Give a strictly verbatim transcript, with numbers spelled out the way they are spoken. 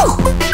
Oh!